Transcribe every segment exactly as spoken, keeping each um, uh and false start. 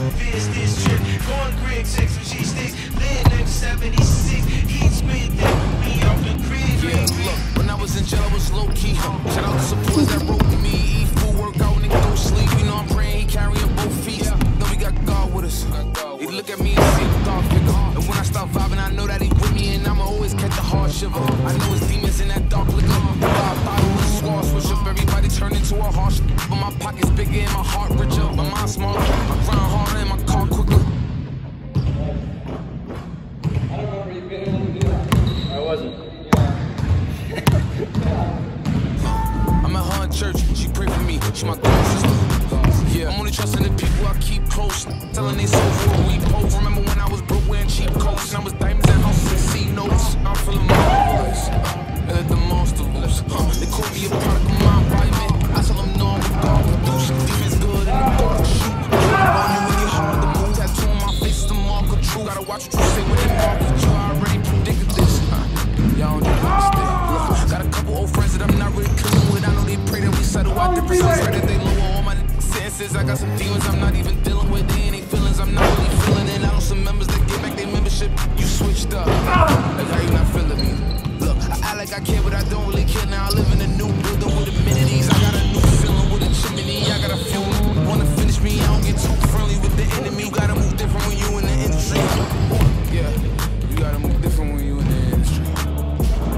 quick fierce this trip. Going Greg, six with G sticks, live nineteen seventy-six. Eat squid, then me out the crib. Yeah, look, when I was in jail, I was low key. Shout out to supporters that wrote with me. Eat food, work out, and go sleep. You know I'm praying he carrying both feet. Know we got God with us. He look at me and see the thought figure. And when I stop vibing, I know that he with me, and I'ma always catch a hard shiver. I know his demons in that dark liquor. Into a harsh, but my pocket's bigger and my heart richer. My mind smaller, I grind harder and my car quicker. I don't remember you being able to do that. I wasn't. Yeah. I'm at her in church, she pray for me, she my god sister. Yeah, I'm only trusting the people I keep close, telling they so for we post. Remember when I was broke wearing cheap coats, and I was diamonds and houses and C notes. I'm feeling my voice, and let the monster loose. Uh, they call me a product of my environment. I tell them no, I'm a dog produce. Demons good in the dark, shoot. Running when you're hard to move. Tattoo on my face, the mark of true. Gotta watch what you say when they mark with you. I already predicted this. Y'all don't understand. Got a couple old friends that I'm not really cooling with. I know they pray that we settle out differences. Pray that they lower all my senses. I got some demons I'm not even dealing with. They ain't feelings I'm not really feeling. And I know some members that get back their membership. You switched up. Like, how you not feeling me? Look, I act like I care, but I don't really care. Now I live in a new building with amenities. I got a new feeling with a chimney. I got a few wanna finish me. I don't get too friendly with the enemy. You gotta move different when you in the industry. Yeah, you gotta move different when you in the industry.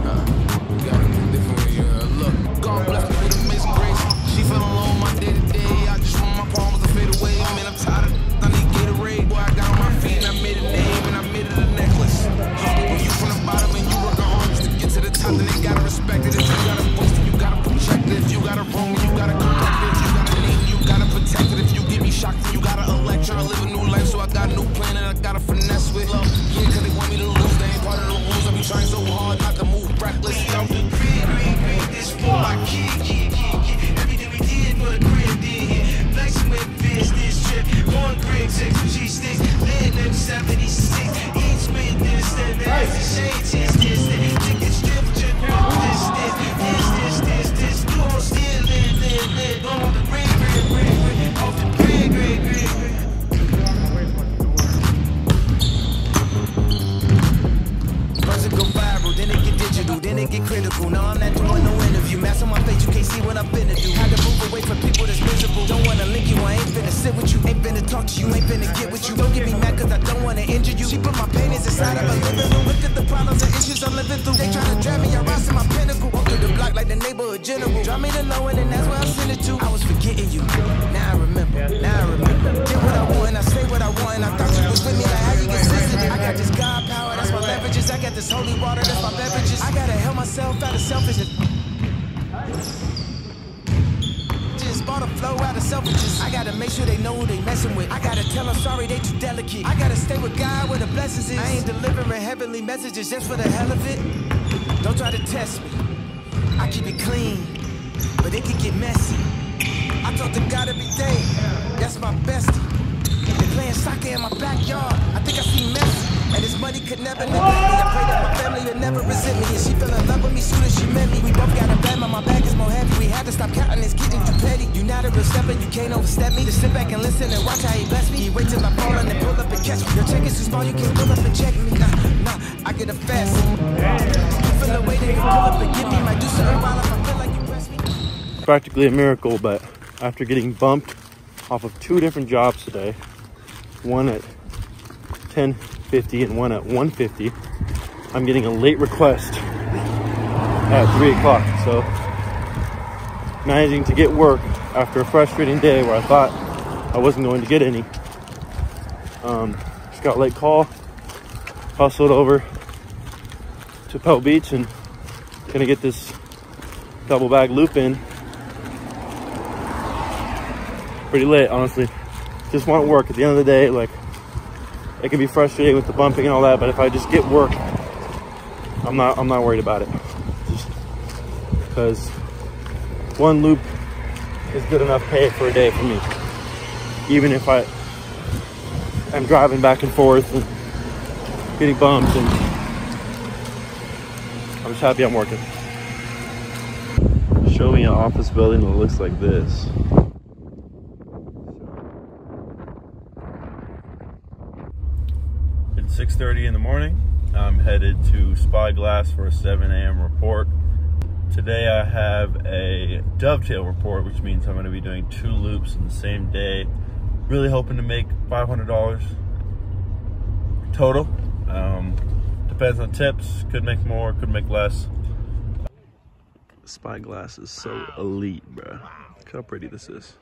Nah, you gotta move different when you uh, look. God bless me with amazing grace. She fell in love with my day to day. I just want my problems to fade away. Man, I'm tired of. I need Gatorade. Boy, I got on my feet and I made a name and I made it a necklace. When you from the bottom and you work on to get to the top, then they gotta respect it. If you gotta boost it, you gotta project it. If you gotta roam, you gotta correct it. If you gotta lean, you gotta protect it. If you give me shock, you gotta elect. I live a new life, so I got a new plan and I gotta finesse with love. Yeah, cause they want me to lose, they ain't part of the rules. I be trying so hard not to move reckless. I'm the creed, creed, creed, this for my kid, yeah, yeah, yeah. Everything we did for the creed, yeah, yeah. Blacksmith biz, this trip, one Greg, six G sticks, then nineteen seventy-six. Each with this, then that's the shades, yes, yes, yes. Take this trip, trip, this, this, this, this, this, this. You don't still live, live, live, on the ring, ring, ring, ring, off the ring, ring, ring, ring. First it go viral, then it get digital, then it get critical. Now I'm not doing no interview. Mask on my face, you can't see what I've been to do. Had to move away from people that's miserable. Don't wanna link you, I ain't finna sit with you. Ain't finna talk to you, ain't finna get with you. Don't get me mad cause I don't wanna injure you. She put my paintings inside of a living room. Look at the problems and issues I'm living through. They tryna drag me, I rise to my pinnacle. Walk through the block like the neighborhood general. Drop me the low end and that's where I send it to. I was forgetting you, now I remember, now I remember. Did what I want and I say what I want and I thought you was with me, like how you get sensitive. I got this God power, that's my leverages. I got this holy water, that's my beverages. I gotta help myself out of selfishness. Just bought a flow out of selfishness. I gotta make sure they know who they messing with. I gotta tell them sorry, they too delicate. I gotta stay with God where the blessings is. I ain't delivering heavenly messages just for the hell of it. Don't try to test me. I keep it clean, but it can get messy. I talk to God every day, that's my bestie. They're playing soccer in my backyard, I think I see Messi. And his money could never never me. I pray that my family would never resent me. And she fell in love with me soon as she met me. We both got a bad man, my bag is more heavy. We had to stop counting this getting too petty. You not a real stepper, you can't overstep me. Just sit back and listen and watch how he bless me. He wait till I fall and then pull up and catch me. Your check is too small, you can't pull up and check me. Nah, nah, I get a fast. You feel the weight and you pull up and get me. Might do something while if I feel like you press me. Practically a miracle, but after getting bumped off of two different jobs today, one at ten fifty and one at one fifty, I'm getting a late request at three o'clock, so managing to get work after a frustrating day where I thought I wasn't going to get any. Um, just got a late call, hustled over to Pelt Beach and gonna get this double bag loop in. Pretty late, honestly. Just want work at the end of the day. Like, it can be frustrating with the bumping and all that, but if I just get work, I'm not I'm not worried about it. Just because one loop is good enough pay for a day for me. Even if I am driving back and forth and getting bumped, and I'm just happy I'm working. Show me an office building that looks like this. six thirty in the morning. I'm headed to Spyglass for a seven A M report. Today I have a dovetail report, which means I'm going to be doing two loops in the same day. Really hoping to make five hundred dollars total. Um, depends on tips. Could make more, could make less. Spyglass is so elite, bro. Look how pretty this is.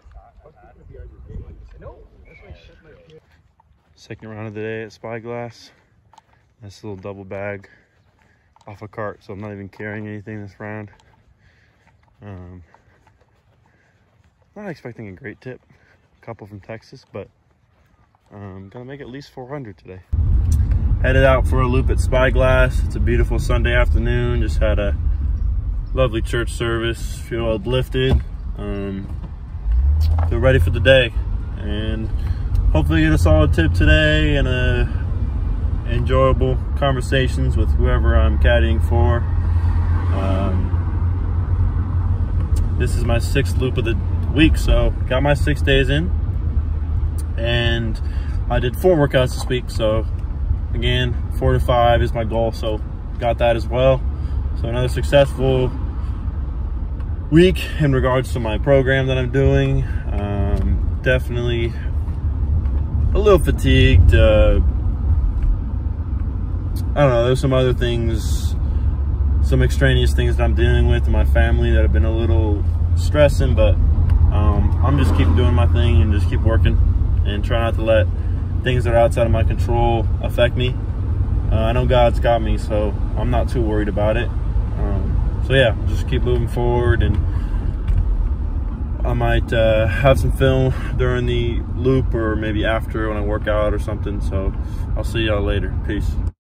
Second round of the day at Spyglass. Nice little double bag off a cart, so I'm not even carrying anything this round. Um, not expecting a great tip. A couple from Texas, but I'm um, gonna make at least four hundred today. Headed out for a loop at Spyglass. It's a beautiful Sunday afternoon. Just had a lovely church service, feel uplifted. Um, feel ready for the day, and hopefully get a solid tip today and a enjoyable conversations with whoever I'm caddying for. Um, this is my sixth loop of the week, so got my six days in, and I did four workouts this week. So again, four to five is my goal, so got that as well. So another successful week in regards to my program that I'm doing. Um, definitely a little fatigued. Uh, I don't know, there's some other things, some extraneous things that I'm dealing with in my family that have been a little stressing, but um, I'm just keep doing my thing and just keep working and try not to let things that are outside of my control affect me. Uh, I know God's got me, so I'm not too worried about it. Um, so yeah, just keep moving forward, and I might uh, have some film during the loop or maybe after when I work out or something. So I'll see y'all later. Peace.